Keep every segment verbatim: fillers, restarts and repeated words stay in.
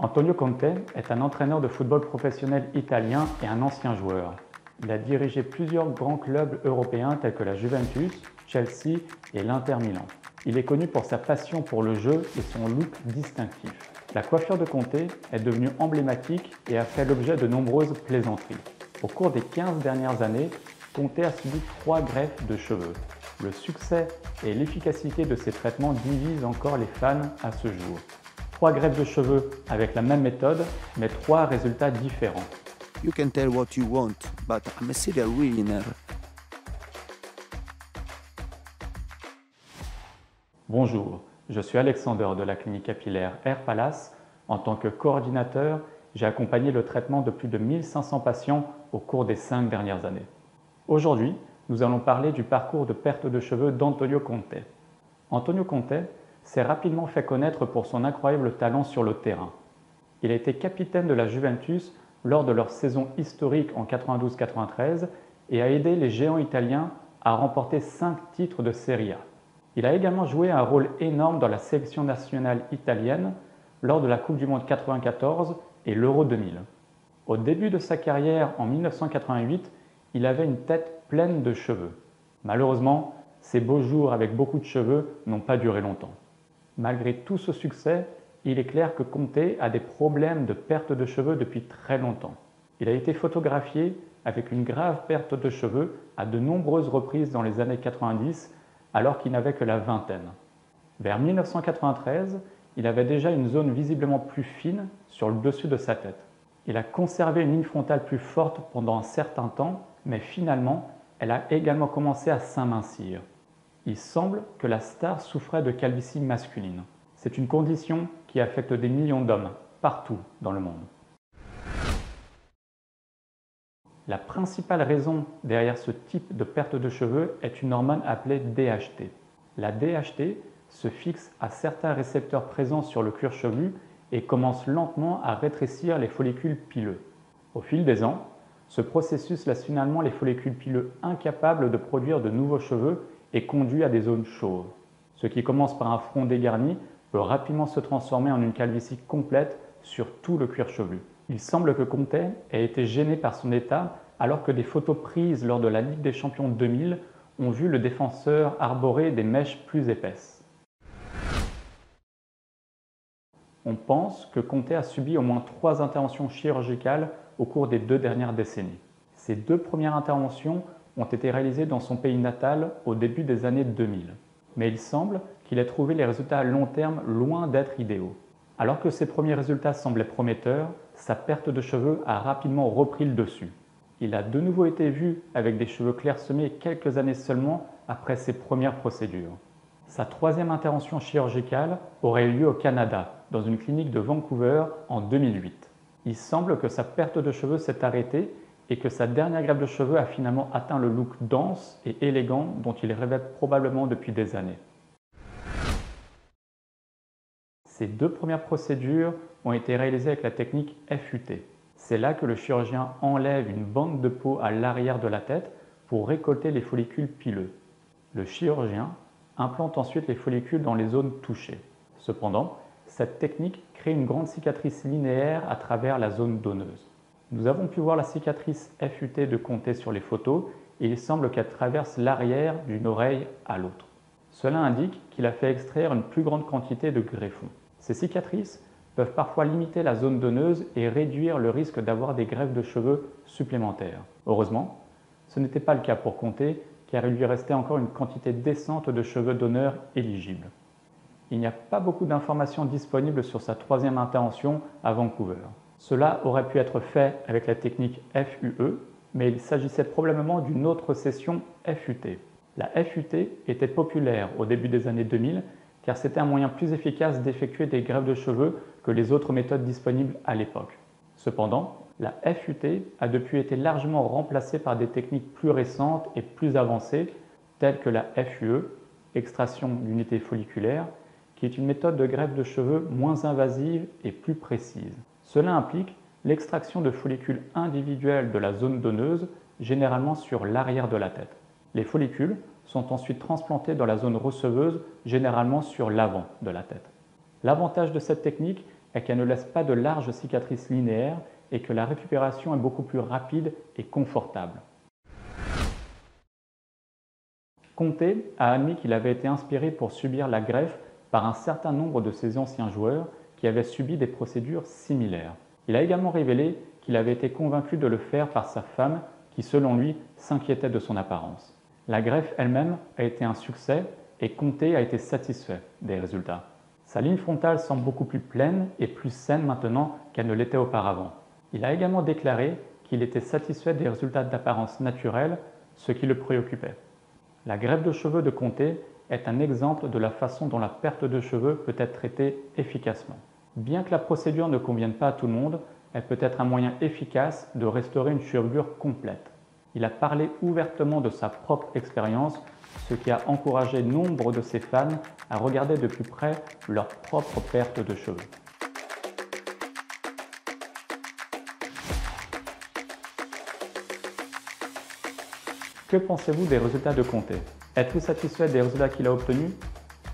Antonio Conte est un entraîneur de football professionnel italien et un ancien joueur. Il a dirigé plusieurs grands clubs européens tels que la Juventus, Chelsea et l'Inter Milan. Il est connu pour sa passion pour le jeu et son look distinctif. La coiffure de Conte est devenue emblématique et a fait l'objet de nombreuses plaisanteries. Au cours des quinze dernières années, Conte a subi trois greffes de cheveux. Le succès et l'efficacité de ces traitements divisent encore les fans à ce jour. Trois greffes de cheveux avec la même méthode, mais trois résultats différents. You can tell what you want, but I'm a serial winner. Bonjour, je suis Alexandre de la clinique capillaire HairPalace. En tant que coordinateur, j'ai accompagné le traitement de plus de mille cinq cents patients au cours des cinq dernières années. Aujourd'hui, nous allons parler du parcours de perte de cheveux d'Antonio Conte. Antonio Conte s'est rapidement fait connaître pour son incroyable talent sur le terrain. Il a été capitaine de la Juventus lors de leur saison historique en quatre-vingt-douze quatre-vingt-treize et a aidé les géants italiens à remporter cinq titres de Serie A. Il a également joué un rôle énorme dans la sélection nationale italienne lors de la Coupe du Monde quatre-vingt-quatorze et l'Euro deux mille. Au début de sa carrière en mille neuf cent quatre-vingt-huit, il avait une tête pleine de cheveux. Malheureusement, ses beaux jours avec beaucoup de cheveux n'ont pas duré longtemps. Malgré tout ce succès, il est clair que Conte a des problèmes de perte de cheveux depuis très longtemps. Il a été photographié avec une grave perte de cheveux à de nombreuses reprises dans les années quatre-vingt-dix, alors qu'il n'avait que la vingtaine. Vers mille neuf cent quatre-vingt-treize, il avait déjà une zone visiblement plus fine sur le dessus de sa tête. Il a conservé une ligne frontale plus forte pendant un certain temps, mais finalement, elle a également commencé à s'amincir. Il semble que la star souffrait de calvitie masculine. C'est une condition qui affecte des millions d'hommes partout dans le monde. La principale raison derrière ce type de perte de cheveux est une hormone appelée D H T. La D H T se fixe à certains récepteurs présents sur le cuir chevelu et commence lentement à rétrécir les follicules pileux. Au fil des ans, ce processus laisse finalement les follicules pileux incapables de produire de nouveaux cheveux et conduit à des zones chauves. Ce qui commence par un front dégarni peut rapidement se transformer en une calvitie complète sur tout le cuir chevelu. Il semble que Conte ait été gêné par son état alors que des photos prises lors de la Ligue des Champions deux mille ont vu le défenseur arborer des mèches plus épaisses. On pense que Conte a subi au moins trois interventions chirurgicales au cours des deux dernières décennies. Ces deux premières interventions ont été réalisées dans son pays natal au début des années deux mille. Mais il semble qu'il ait trouvé les résultats à long terme loin d'être idéaux. Alors que ses premiers résultats semblaient prometteurs, sa perte de cheveux a rapidement repris le dessus. Il a de nouveau été vu avec des cheveux clairsemés quelques années seulement après ses premières procédures. Sa troisième intervention chirurgicale aurait eu lieu au Canada, dans une clinique de Vancouver en deux mille huit. Il semble que sa perte de cheveux s'est arrêtée et que sa dernière greffe de cheveux a finalement atteint le look dense et élégant dont il rêvait probablement depuis des années. Ces deux premières procédures ont été réalisées avec la technique F U T. C'est là que le chirurgien enlève une bande de peau à l'arrière de la tête pour récolter les follicules pileux. Le chirurgien implante ensuite les follicules dans les zones touchées. Cependant, cette technique crée une grande cicatrice linéaire à travers la zone donneuse. Nous avons pu voir la cicatrice F U T de Conte sur les photos et il semble qu'elle traverse l'arrière d'une oreille à l'autre. Cela indique qu'il a fait extraire une plus grande quantité de greffons. Ces cicatrices peuvent parfois limiter la zone donneuse et réduire le risque d'avoir des greffes de cheveux supplémentaires. Heureusement, ce n'était pas le cas pour Conte car il lui restait encore une quantité décente de cheveux d'honneur éligibles. Il n'y a pas beaucoup d'informations disponibles sur sa troisième intervention à Vancouver. Cela aurait pu être fait avec la technique F U E, mais il s'agissait probablement d'une autre session F U T. La F U T était populaire au début des années deux mille car c'était un moyen plus efficace d'effectuer des greffes de cheveux que les autres méthodes disponibles à l'époque. Cependant, la F U T a depuis été largement remplacée par des techniques plus récentes et plus avancées telles que la F U E, extraction d'unités folliculaires, qui est une méthode de greffe de cheveux moins invasive et plus précise. Cela implique l'extraction de follicules individuels de la zone donneuse, généralement sur l'arrière de la tête. Les follicules sont ensuite transplantés dans la zone receveuse, généralement sur l'avant de la tête. L'avantage de cette technique est qu'elle ne laisse pas de larges cicatrices linéaires et que la récupération est beaucoup plus rapide et confortable. Conte a admis qu'il avait été inspiré pour subir la greffe par un certain nombre de ses anciens joueurs qui avaient subi des procédures similaires. Il a également révélé qu'il avait été convaincu de le faire par sa femme qui, selon lui, s'inquiétait de son apparence. La greffe elle-même a été un succès et Conte a été satisfait des résultats. Sa ligne frontale semble beaucoup plus pleine et plus saine maintenant qu'elle ne l'était auparavant. Il a également déclaré qu'il était satisfait des résultats d'apparence naturelle, ce qui le préoccupait. La greffe de cheveux de Conte est un exemple de la façon dont la perte de cheveux peut être traitée efficacement. Bien que la procédure ne convienne pas à tout le monde, elle peut être un moyen efficace de restaurer une chevelure complète. Il a parlé ouvertement de sa propre expérience, ce qui a encouragé nombre de ses fans à regarder de plus près leur propre perte de cheveux. Que pensez-vous des résultats de Conte? Êtes-vous satisfait des résultats qu'il a obtenus?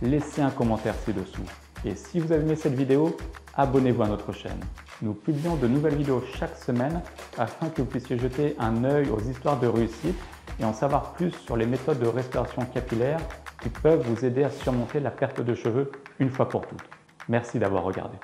Laissez un commentaire ci-dessous. Et si vous avez aimé cette vidéo, abonnez-vous à notre chaîne. Nous publions de nouvelles vidéos chaque semaine afin que vous puissiez jeter un œil aux histoires de réussite et en savoir plus sur les méthodes de restauration capillaire qui peuvent vous aider à surmonter la perte de cheveux une fois pour toutes. Merci d'avoir regardé.